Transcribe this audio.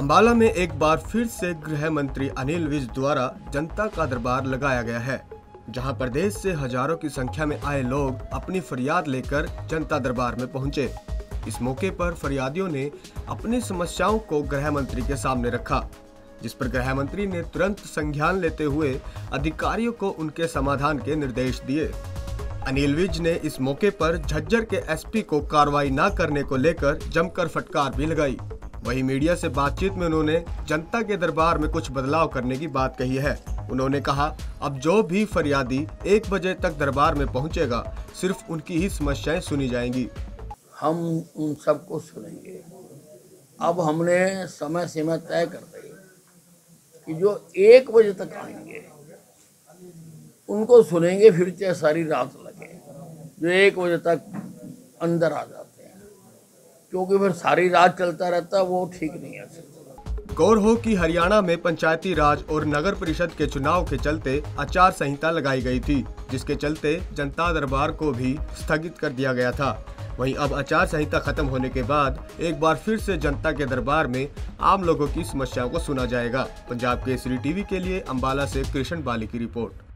अम्बाला में एक बार फिर से गृह मंत्री अनिल विज द्वारा जनता का दरबार लगाया गया है, जहां प्रदेश से हजारों की संख्या में आए लोग अपनी फरियाद लेकर जनता दरबार में पहुंचे। इस मौके पर फरियादियों ने अपनी समस्याओं को गृह मंत्री के सामने रखा, जिस पर गृह मंत्री ने तुरंत संज्ञान लेते हुए अधिकारियों को उनके समाधान के निर्देश दिए। अनिल विज ने इस मौके पर झज्जर के एसपी को कार्रवाई न करने को लेकर जमकर फटकार भी लगाई। वहीं मीडिया से बातचीत में उन्होंने जनता के दरबार में कुछ बदलाव करने की बात कही है। उन्होंने कहा, अब जो भी फरियादी 1 बजे तक दरबार में पहुंचेगा, सिर्फ उनकी ही समस्याएं सुनी जाएंगी। हम उन सबको सुनेंगे। अब हमने समय सीमा तय कर दी कि जो 1 बजे तक आएंगे उनको सुनेंगे, फिर चाहे सारी रात लगे। जो 1 बजे तक अंदर आ जाते हैं, क्योंकि फिर सारी रात चलता रहता है, वो ठीक नहीं है। गौर हो कि हरियाणा में पंचायती राज और नगर परिषद के चुनाव के चलते आचार संहिता लगाई गई थी, जिसके चलते जनता दरबार को भी स्थगित कर दिया गया था। वहीं अब आचार संहिता खत्म होने के बाद एक बार फिर से जनता के दरबार में आम लोगों की समस्याओं को सुना जाएगा। पंजाब के सी टीवी के लिए अम्बाला से कृष्ण बाली की रिपोर्ट।